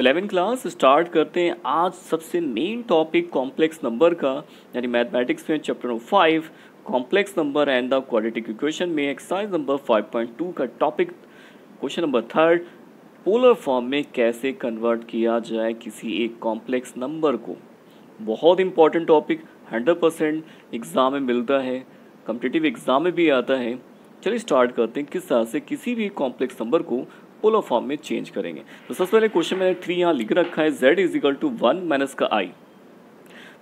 11 class start करते हैं आज सबसे मेन टॉपिक कॉम्प्लेक्स नंबर का, यानी मैथमेटिक्स में chapter number 5 complex number and the quadratic equation में एक्सरसाइज नंबर 5.2 का topic question number 3 polar form में कैसे कन्वर्ट किया जाए किसी एक कॉम्प्लेक्स नंबर को। बहुत इंपॉर्टेंट टॉपिक, 100% एग्ज़ाम में मिलता है, कॉम्पिटिटिव एग्ज़ाम में भी आता है। चलिए स्टार्ट करते हैं किस तरह से किसी भी कॉम्प्लेक्स नंबर को पोलर फॉर्म में चेंज करेंगे। तो सबसे पहले क्वेश्चन मैंने 3 यहाँ लिख रखा है z इजिकल टू 1 माइनस का i।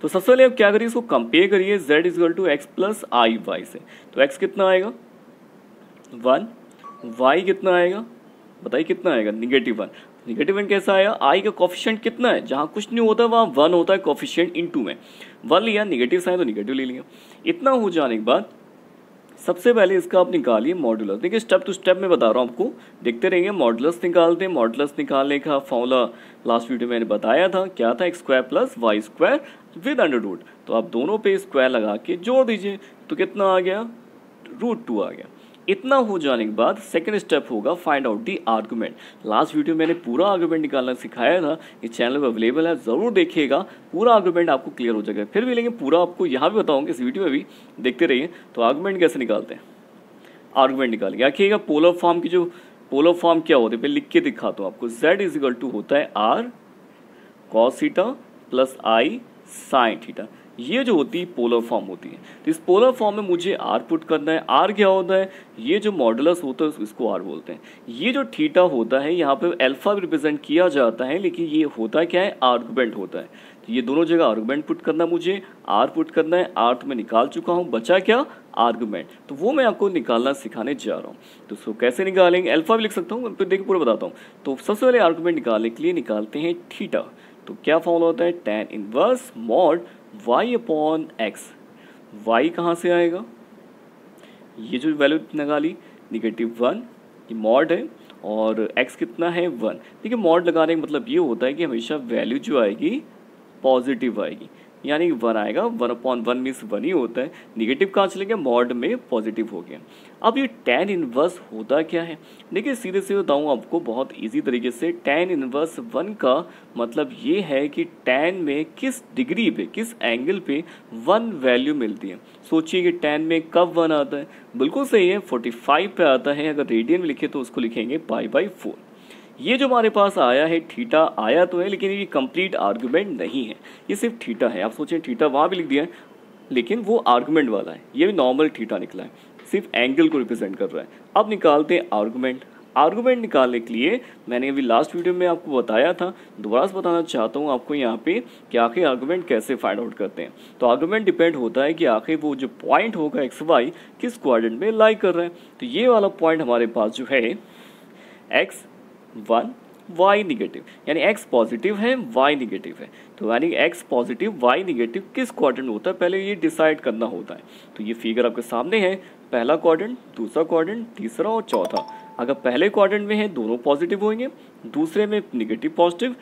तो सबसे पहले आप क्या करिए, इसको कंपेयर करिए z is equal to x plus i y से। तो x कितना आएगा 1, y कितना आएगा, बताइए कितना आएगा, -1। -1 कैसा आया, i का कोफिशिएंट कितना है, जहाँ कुछ नहीं होता है वहाँ 1 होता है, कोफिशिएंट इनटू में 1 लिया, नेगेटिव साइन तो नेगेटिव ले लिया। इतना हो जाने के बाद सबसे पहले इसका आप निकालिए मॉडुलस। देखिए स्टेप टू स्टेप मैं बता रहा हूँ, आपको देखते रहेंगे। मॉडुलस निकालते हैं, मॉडुलस निकालने का फॉर्मूला लास्ट वीडियो में मैंने बताया था, क्या था, x square plus y square with under root. तो आप दोनों पे स्क्वायर लगा के जोड़ दीजिए, तो कितना आ गया, √2 आ गया। इतना हो जाने के बाद सेकेंड स्टेप होगा find out the argument. Last video में मैंने पूरा आर्गूमेंट निकालना सिखाया था, ये चैनल पर अवेलेबल है, ज़रूर देखिएगा, पूरा आर्गूमेंट आपको क्लियर हो जाएगा। फिर भी लेकिन पूरा आपको यहाँ भी बताऊँगा, इस वीडियो में भी देखते रहिए। तो आर्गूमेंट कैसे निकालते हैं, आर्गूमेंट निकालिए, रखिएगा पोलर फॉर्म की, जो पोलर फॉर्म क्या होते हैं पहले लिख के दिखाता हूँ आपको। जेड इजिकल टू होता है r cos theta plus i sine theta, ये जो होती है पोलर फॉर्म होती है। तो इस पोलर फॉर्म में मुझे आर पुट करना है। आर क्या होता है, ये जो मॉडुलस होता है इसको आर बोलते हैं। ये जो थीटा होता है यहाँ पे अल्फा भी रिप्रेजेंट किया जाता है, लेकिन ये होता क्या है, आर्गुमेंट होता है। तो ये दोनों जगह आर्गुमेंट पुट करना, मुझे आर पुट करना है, आर तो मैं निकाल चुका हूँ, बचा क्या आर्गुमेंट, तो वो मैं आपको निकालना सिखाने जा रहा हूँ। तो उसको कैसे निकालेंगे, अल्फा भी लिख सकता हूँ, फिर देखिए पूरा बताता हूँ। तो सबसे पहले आर्गुमेंट निकालने के लिए निकालते हैं थीटा। तो क्या फॉर्मूला होता है, tan inverse mod y upon x. Y कहाँ से आएगा, ये जो वैल्यू निकाली -1, ये मॉड है, और x कितना है 1। देखिए मॉड लगाने का मतलब ये होता है कि हमेशा वैल्यू जो आएगी पॉजिटिव आएगी, यानी 1 आएगा, 1/1 मीन्स 1 ही होता है, निगेटिव कहाँ चले गया, मॉड में पॉजिटिव हो गया। अब ये tan इनवर्स होता क्या है, देखिए सीधे से बताऊँ आपको बहुत इजी तरीके से। tan इनवर्स 1 का मतलब ये है कि tan में किस डिग्री पे, किस एंगल पे 1 वैल्यू मिलती है। सोचिए कि tan में कब 1 आता है, बिल्कुल सही है 45 पे आता है। अगर रेडियन में लिखे तो उसको लिखेंगे π/4। ये जो हमारे पास आया है थीटा आया तो है, लेकिन ये कंप्लीट आर्गुमेंट नहीं है, ये सिर्फ थीटा है। आप सोचें थीटा वहाँ भी लिख दिया है, लेकिन वो आर्गुमेंट वाला है, ये भी नॉर्मल थीटा निकला है, सिर्फ एंगल को रिप्रेजेंट कर रहा है। अब निकालते हैं आर्गुमेंट। आर्गुमेंट निकालने के लिए मैंने अभी लास्ट वीडियो में आपको बताया था, दोबारा से बताना चाहता हूँ आपको यहाँ पे कि आखिर आर्गुमेंट कैसे फाइंड आउट करते हैं। तो आर्गुमेंट डिपेंड होता है कि आखिर वो जो पॉइंट होगा एक्स वाई किस क्वाड्रेंट में लाई कर रहा है। तो ये वाला पॉइंट हमारे पास जो है एक्स 1 y निगेटिव, यानी x पॉजिटिव है y निगेटिव है, तो यानी x पॉजिटिव y निगेटिव किस क्वाड्रेंट होता है पहले ये डिसाइड करना होता है। तो ये फिगर आपके सामने है, पहला क्वाड्रेंट, दूसरा क्वाड्रेंट, तीसरा और चौथा। अगर पहले क्वाड्रेंट में है दोनों पॉजिटिव होंगे, दूसरे में निगेटिव पॉजिटिव,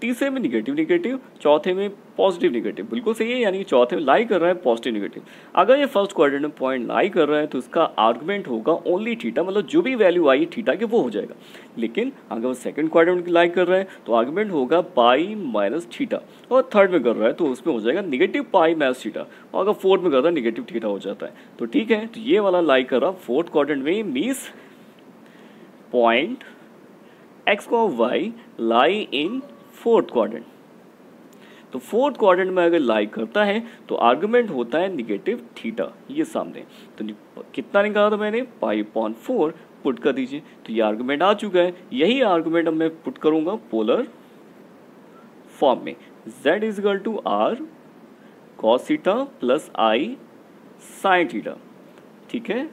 तीसरे में निगेटिव निगेटिव, चौथे में पॉजिटिव निगेटिव, बिल्कुल सही है, यानी कि चौथे में लाई कर रहा है पॉजिटिव निगेटिव। अगर ये फर्स्ट क्वाड्रेंट में पॉइंट लाई कर रहा है तो इसका आर्गुमेंट होगा ओनली थीटा, मतलब जो भी वैल्यू आई थीटा के वो हो जाएगा। लेकिन अगर वो सेकंड क्वाड्रेंट में लाई कर रहा है तो आर्गुमेंट होगा पाई माइनस थीटा, और थर्ड में कर रहा है तो उसमें हो जाएगा निगेटिव पाई माइनस थीटा, और अगर फोर्थ में कर रहा है निगेटिव थीटा हो जाता है। तो ठीक है, तो ये वाला लाई कर रहा फोर्थ क्वाड्रेंट में, मीन्स पॉइंट एक्स को y lie in fourth quadrant. तो फोर्थ क्वाड्रेंट में अगर लाई करता है तो आर्गुमेंट होता है निगेटिव थीटा, ये सामने। तो कितना निकाला था मैंने, π/4 पुट कर दीजिए, तो ये आर्गुमेंट आ चुका है। यही आर्गुमेंट अब मैं पुट करूँगा पोलर फॉर्म में, z equal to r cos theta plus i sine theta. ठीक है,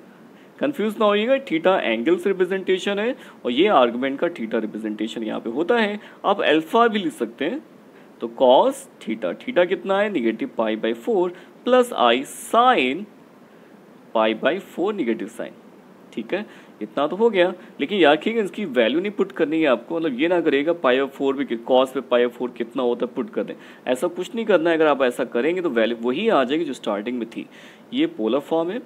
कंफ्यूज ना होइएगा, थीटा एंगल से रिप्रेजेंटेशन है और ये आर्गुमेंट का थीटा रिप्रेजेंटेशन यहाँ पे होता है। आप अल्फा भी लिख सकते हैं, तो कॉस थीटा, थीटा कितना है negative π/4 plus i sine π/4 negative sign. ठीक है, इतना तो हो गया, लेकिन याद रखिएगा इसकी वैल्यू नहीं पुट करनी है आपको, मतलब ये ना करेगा π/4 भी कॉस पे π/4 कितना होता है पुट कर दें, ऐसा कुछ नहीं करना है। अगर आप ऐसा करेंगे तो वैल्यू वही आ जाएगी जो स्टार्टिंग में थी। ये पोलर फॉर्म है,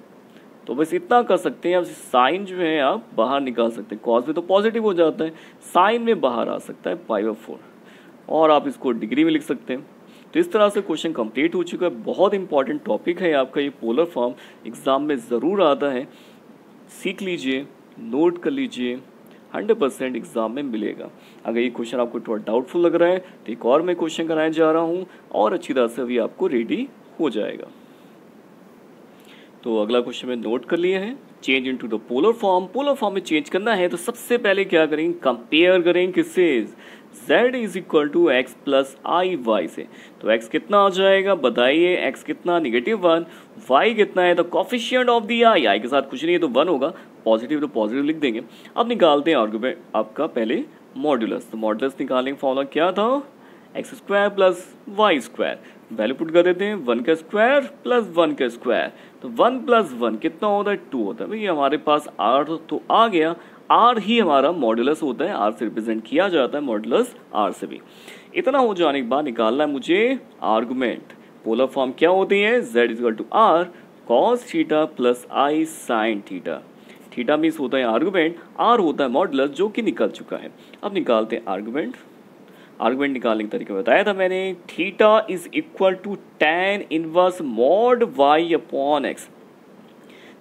तो बस इतना कर सकते हैं आप, साइन जो है आप बाहर निकाल सकते हैं, कॉस में तो पॉजिटिव हो जाता है, साइन में बाहर आ सकता है π/4। और आप इसको डिग्री में लिख सकते हैं। तो इस तरह से क्वेश्चन कंप्लीट हो चुका है। बहुत इंपॉर्टेंट टॉपिक है आपका ये पोलर फॉर्म, एग्जाम में ज़रूर आता है, सीख लीजिए, नोट कर लीजिए, 100% एग्जाम में मिलेगा। अगर ये क्वेश्चन आपको थोड़ा डाउटफुल लग रहा है तो एक और मैं क्वेश्चन कराने जा रहा हूँ और अच्छी तरह से अभी आपको रेडी हो जाएगा। तो अगला क्वेश्चन मैं नोट कर लिए हैं, change into the polar form. Polar form में चेंज करना है तो सबसे पहले क्या करेंगे, कंपेयर करेंगे किससे, z is equal to x plus i y से। तो x कितना आ जाएगा बताइए, x कितना, -1, y कितना है, तो कोफिशिएंट ऑफ दी आई, आई के साथ कुछ नहीं है तो 1 होगा, पॉजिटिव तो पॉजिटिव लिख देंगे। अब निकालते हैं आर्गुमेंट आपका पहले मॉड्यूलस। तो मॉड्यूलस निकालने का फॉर्मूला क्या था, x square plus y square, value put कर देते हैं, 1 का स्क्वायर प्लस 1 का स्क्वायर, तो 1 प्लस 1 कितना होता है, 2 होता है। भैया हमारे पास r तो आ गया, r ही हमारा मॉड्यूलस होता है, r से रिप्रेजेंट किया जाता है मॉड्यूलस r से भी। इतना हो जाने के बाद निकालना है मुझे आर्गुमेंट। पोलर फॉर्म क्या होती है, z is equal to r cos theta plus i sine theta. Theta means होता है आर्गुमेंट, r होता है मॉड्यूलस जो कि निकल चुका है। अब निकालते हैं आर्गुमेंट। आर्गुमेंट निकालने का तरीका बताया था मैंने, theta is equal to tan inverse mod y upon x.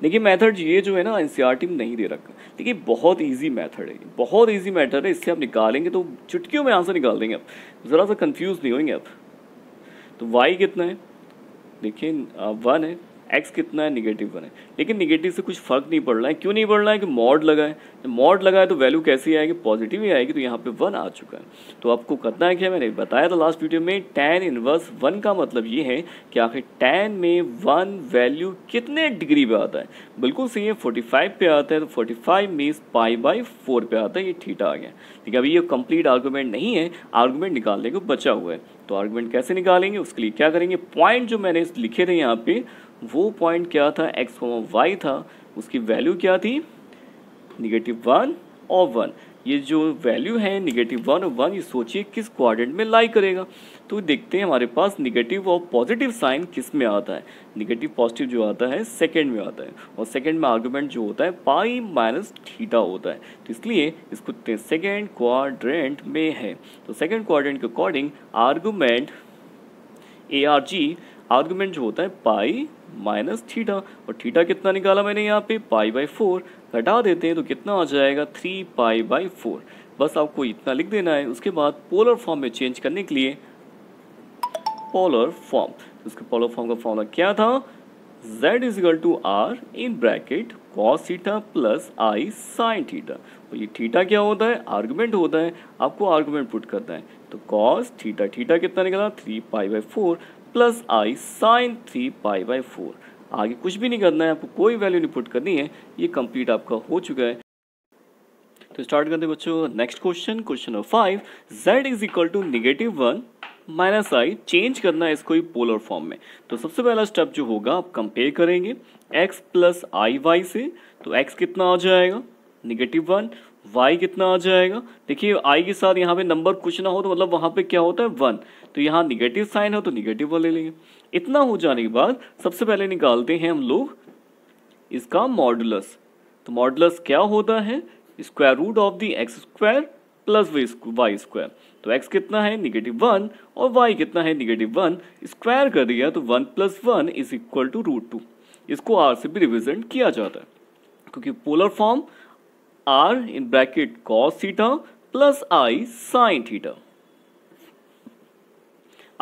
देखिए मेथड ये जो है ना एनसीईआरटी में नहीं दे रखा, देखिए बहुत इजी मेथड है, बहुत इजी मेथड है, इससे आप निकालेंगे तो चुटकियों में आंसर निकाल देंगे, आप ज़रा सा कंफ्यूज नहीं होंगे आप। तो वाई कितना है, देखिए 1 है, एक्स कितना है, -1 है, लेकिन निगेटिव से कुछ फर्क नहीं पड़ रहा है। क्यों नहीं पड़ रहा है, कि मॉड लगा है, तो मॉड लगा है तो वैल्यू कैसी आएगी, पॉजिटिव ही आएगी, तो यहाँ पे 1 आ चुका है। तो आपको करना है क्या, मैंने बताया था लास्ट वीडियो में, tan इनवर्स 1 का मतलब ये है कि आखिर tan में 1 वैल्यू कितने डिग्री पे आता है, बिल्कुल सही है 45 पे आता है, तो 45 मीन्स π/4 पे आता है, ये थीटा आ गया। ठीक है, अभी ये कंप्लीट आर्गूमेंट नहीं है, आर्गूमेंट निकालने को बचा हुआ है। तो आर्गूमेंट कैसे निकालेंगे, उसके लिए क्या करेंगे, पॉइंट जो मैंने लिखे थे यहाँ पे, वो पॉइंट क्या था, x, y था, उसकी वैल्यू क्या थी, -1 और 1। ये जो वैल्यू है -1 और 1, ये सोचिए किस क्वाड्रेंट में लाई करेगा। तो देखते हैं हमारे पास निगेटिव और पॉजिटिव साइन किस में आता है, निगेटिव पॉजिटिव जो आता है सेकंड में आता है, और सेकंड में आर्गुमेंट जो होता है π-θ होता है, तो इसलिए इसको सेकंड क्वाड्रेंट में है। तो सेकंड क्वाड्रेंट के अकॉर्डिंग आर्गूमेंट आर्गुमेंट जो होता है π-θ, और थीटा कितना निकाला मैंने यहाँ पे, π/4, घटा देते हैं तो कितना आ जाएगा 3π/4। बस आपको इतना लिख देना है। उसके बाद पोलर फॉर्म में चेंज करने के लिए पोलर फॉर्म, उसके पोलर फॉर्म का फॉर्मूला क्या था, z is equal to r in bracket cos theta plus i sine theta, और ये थीटा क्या होता है, आर्गुमेंट होता है, आपको आर्गुमेंट पुट करना है। तो कॉस थीटा, थीटा कितना निकला 3π/4 प्लस आई साइन 3π/4। आगे कुछ भी नहीं करना है आपको, कोई वैल्यू नहीं पुट करनी है, ये कंप्लीट आपका हो चुका है। तो स्टार्ट करते हैं बच्चों next question, question number 5, z is equal to -1 - i, change करना है इसको पोलर फॉर्म में। तो सबसे पहला स्टेप जो होगा, आप कंपेयर करेंगे x प्लस आई वाई से। तो x कितना आ जाएगा, -1, y कितना आ जाएगा, देखिए i के साथ यहाँ पे नंबर कुछ ना हो तो मतलब वहाँ पे क्या होता है 1, तो यहाँ निगेटिव साइन हो तो निगेटिव 1 ले लेंगे। इतना हो जाने के बाद सबसे पहले निकालते हैं हम लोग इसका मॉडुलस। तो मॉडुलस क्या होता है, square root of the x square plus y square. तो x कितना है -1 और y कितना है -1, स्क्वायर कर दिया तो 1 + 1 इज इक्वल टू √2। इसको r से भी रिप्रेजेंट किया जाता है, क्योंकि polar form r in bracket cos theta plus i sine theta.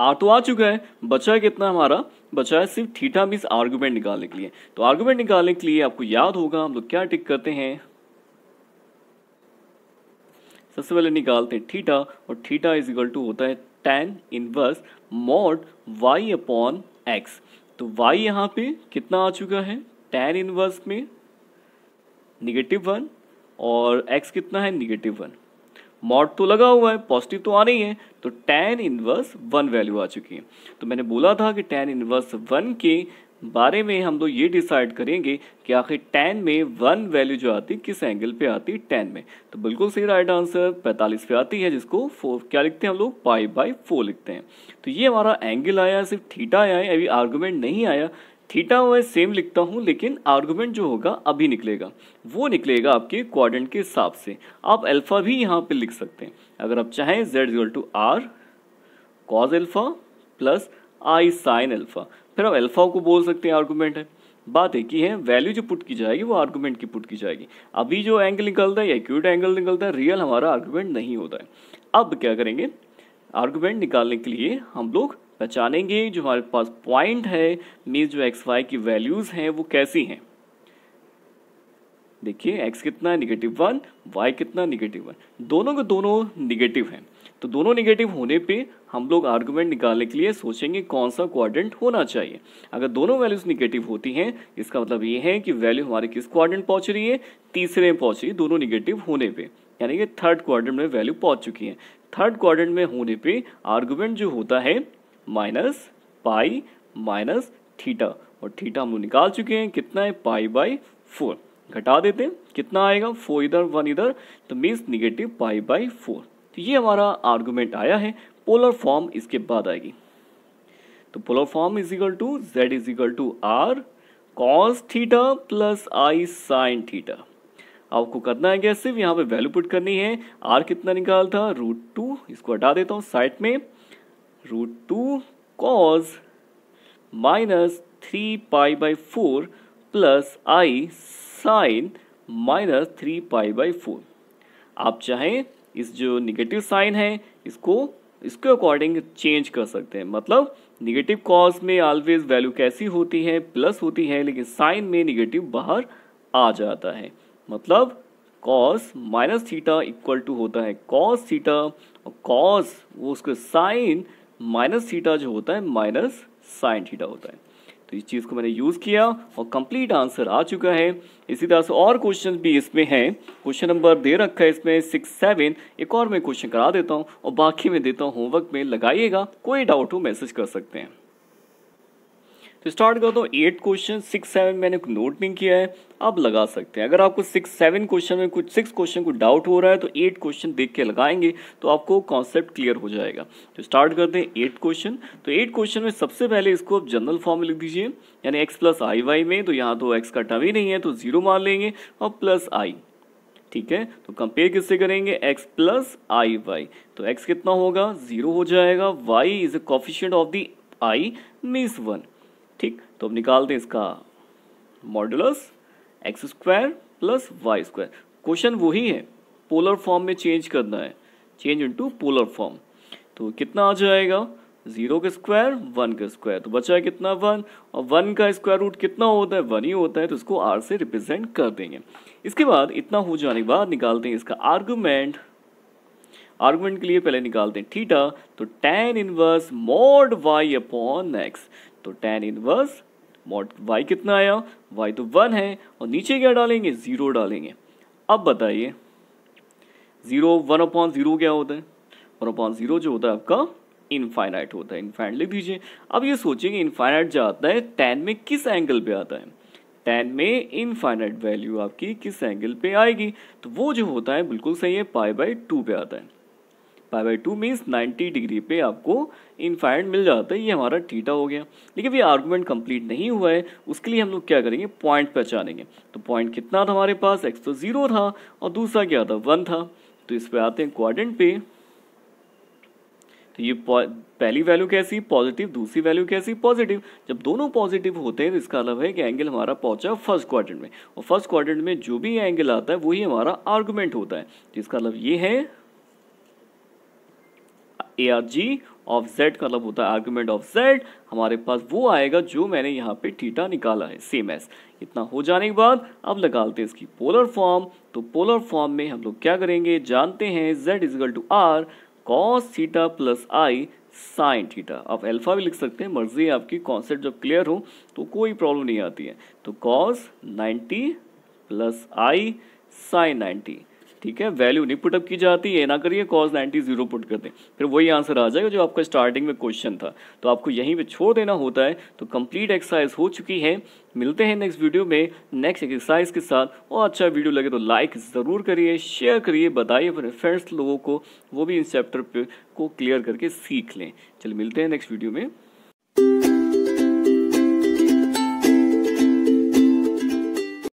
r तो आ चुका है, बचा है कितना हमारा, बचा है सिर्फ थीटा मीन्स आर्गुमेंट निकालने के लिए। तो आर्गुमेंट निकालने के लिए आपको याद होगा हम लोग क्या टिक करते हैं, सबसे पहले निकालते हैं थीटा, और थीटा इज इक्वल टू होता है tan inverse mod y upon x। तो y यहाँ पे कितना आ चुका है, tan इनवर्स में -1 और x कितना है -1, मॉड तो लगा हुआ है, पॉजिटिव तो आना ही है, तो tan इनवर्स 1 वैल्यू आ चुकी है। तो मैंने बोला था कि tan इनवर्स 1 के बारे में हम लोग ये डिसाइड करेंगे कि आखिर tan में 1 वैल्यू जो आती है किस एंगल पे आती है tan में। तो बिल्कुल सही राइट आंसर 45 पे आती है, जिसको 4 क्या लिखते हैं हम लोग, π/4 लिखते हैं। तो ये हमारा एंगल आया, सिर्फ थीटा आया है, अभी आर्गुमेंट नहीं आया। थीटा मैं सेम लिखता हूँ, लेकिन आर्गुमेंट जो होगा अभी निकलेगा, वो निकलेगा आपके क्वाड्रेंट के हिसाब से। आप अल्फा भी यहाँ पे लिख सकते हैं अगर आप चाहें, z equal to r cos alpha plus i sine alpha. फिर आप अल्फा को बोल सकते हैं आर्गूमेंट है, बात एक ही है, वैल्यू जो पुट की जाएगी वो आर्गूमेंट की पुट की जाएगी। अभी जो एंगल निकलता है एक्यूट एंगल निकलता है, रियल हमारा आर्गूमेंट नहीं होता है। अब क्या करेंगे आर्गूमेंट निकालने के लिए हम लोग पहचानेंगे जो हमारे पास पॉइंट है मीन्स जो एक्स वाई की वैल्यूज हैं वो कैसी हैं। देखिए एक्स कितना -1, वाई कितना -1, दोनों के दोनों निगेटिव हैं। तो दोनों निगेटिव होने पे हम लोग आर्गुमेंट निकालने के लिए सोचेंगे कौन सा क्वाड्रेंट होना चाहिए। अगर दोनों वैल्यूज निगेटिव होती हैं इसका मतलब ये है कि वैल्यू हमारे किस क्वाड्रेंट पहुंच रही है, तीसरे में पहुंच रही है, दोनों निगेटिव होने पे, यानी कि थर्ड क्वाड्रेंट में वैल्यू पहुंच चुकी है। थर्ड क्वाड्रेंट में होने पे आर्गुमेंट जो होता है माइनस पाई माइनस थीटा, और थीटा हम लोग निकाल चुके हैं कितना है पाई बाई 4। घटा देते हैं कितना आएगा 4 इधर 1 इधर, तो मीन्स निगेटिव पाई बाई 4। तो ये हमारा आर्गुमेंट आया है। पोलर फॉर्म इसके बाद आएगी, तो polar form is equal to z is equal to r cos theta plus i sine theta. आपको करना है क्या, सिर्फ यहाँ पे वैल्यू पुट करनी है। आर कितना निकाल था √2, इसको हटा देता हूँ साइड में, √2 cos minus 3π/4 plus i sine minus 3π/4। आप चाहें इस जो निगेटिव साइन है इसको इसके अकॉर्डिंग चेंज कर सकते हैं, मतलब निगेटिव कॉज में ऑलवेज वैल्यू कैसी होती है प्लस होती है, लेकिन साइन में निगेटिव बाहर आ जाता है, मतलब cos minus theta equal to होता है कॉस थीटा, और कॉस वो उसके साइन माइनस थीटा जो होता है माइनस साइन थीटा होता है। तो इस चीज़ को मैंने यूज़ किया और कंप्लीट आंसर आ चुका है। इसी तरह से और क्वेश्चन भी इसमें हैं, क्वेश्चन नंबर दे रखा है इसमें 6-7। एक और मैं क्वेश्चन करा देता हूं और बाकी मैं देता हूं होमवर्क में, लगाइएगा, कोई डाउट हो मैसेज कर सकते हैं। तो स्टार्ट करता हूँ 8 क्वेश्चन, 6-7 मैंने नोट नहीं किया है, आप लगा सकते हैं। अगर आपको 6-7 क्वेश्चन में कुछ 6 क्वेश्चन को डाउट हो रहा है तो 8 क्वेश्चन देख के लगाएंगे तो आपको कॉन्सेप्ट क्लियर हो जाएगा। तो स्टार्ट करते हैं 8 क्वेश्चन। तो 8 क्वेश्चन में सबसे पहले इसको आप जनरल फॉर्म में लिख दीजिए, यानी एक्स प्लस आई वाई में, तो यहाँ तो एक्स का टर्म ही नहीं है तो जीरो मान लेंगे, और प्लस आई, ठीक है, तो कंपेयर किससे करेंगे x प्लस आई वाई, तो x कितना होगा जीरो हो जाएगा, y is a coefficient of the i means 1, ठीक। तो अब निकालते हैं इसका modulus x square plus y square. Question वही है, पोलर फॉर्म में चेंज करना है, चेंज इनटू पोलर फॉर्म। तो कितना आ जाएगा 0 का स्क्वायर 1 का स्क्वायर, तो बचा है कितना 1, और 1 का स्क्वायर रूट कितना होता है 1 ही होता है, तो इसको r से रिप्रेजेंट कर देंगे। इसके बाद इतना हो जाने के बाद निकालते हैं इसका आर्गूमेंट। आर्गूमेंट के लिए पहले निकालते हैं थीटा, तो tan inverse mod y upon x, तो tan इनवर्स mod y कितना आया, y तो 1 है, और नीचे क्या डालेंगे 0 डालेंगे। अब बताइए 0 1/0 क्या होता है, 1/0 जो होता है आपका इनफाइनाइट होता है, इनफाइनाइट लिख दीजिए। अब ये सोचेंगे इनफाइनाइट जो आता है tan में किस एंगल पे आता है, tan में इनफाइनाइट वैल्यू आपकी किस एंगल पे आएगी, तो वो जो होता है बिल्कुल सही है π/2 पे आता है। π/2 मीन्स 90 डिग्री पे आपको इनफाइनाइट मिल जाता है, ये हमारा थीटा हो गया। लेकिन ये आर्गुमेंट कंप्लीट नहीं हुआ है, उसके लिए हम लोग क्या करेंगे पॉइंट पहचानेंगे। तो पॉइंट कितना था हमारे पास, x तो 0 था और दूसरा क्या था 1 था, तो इस पे आते हैं क्वाड्रेंट पे। तो ये पहली वैल्यू कैसी पॉजिटिव, दूसरी वैल्यू कैसी पॉजिटिव, जब दोनों पॉजिटिव होते हैं तो इसका मतलब है कि एंगल हमारा पहुंचा फर्स्ट क्वाड्रेंट में, और फर्स्ट क्वाड्रेंट में जो भी एंगल आता है वही हमारा आर्गुमेंट होता है। तो इसका मतलब ये है ARG ऑफ Z का मतलब होता है आर्गुमेंट ऑफ Z, हमारे पास वो आएगा जो मैंने यहाँ पे थीटा निकाला है सेम एस। इतना हो जाने के बाद अब लगाते हैं इसकी पोलर फॉर्म। तो पोलर फॉर्म में हम लोग क्या करेंगे, जानते हैं Z is equal to r cos theta plus i sine theta. आप अल्फा भी लिख सकते हैं, मर्जी है आपकी, कॉन्सेप्ट जब क्लियर हो तो कोई प्रॉब्लम नहीं आती है। तो कॉस 90 प्लस आई साइन 90, ठीक है, वैल्यू नहीं पुटअप की जाती है, ना करिए कॉस 90 0 पुट कर दें, फिर वही आंसर आ जाएगा जो आपका स्टार्टिंग में क्वेश्चन था, तो आपको यहीं पे छोड़ देना होता है। तो कंप्लीट एक्सरसाइज हो चुकी है, मिलते हैं नेक्स्ट वीडियो में नेक्स्ट एक्सरसाइज के साथ। और अच्छा वीडियो लगे तो लाइक ज़रूर करिए, शेयर करिए, बताइए अपने फ्रेंड्स लोगों को, वो भी इस चैप्टर को क्लियर करके सीख लें। चलिए मिलते हैं नेक्स्ट वीडियो में।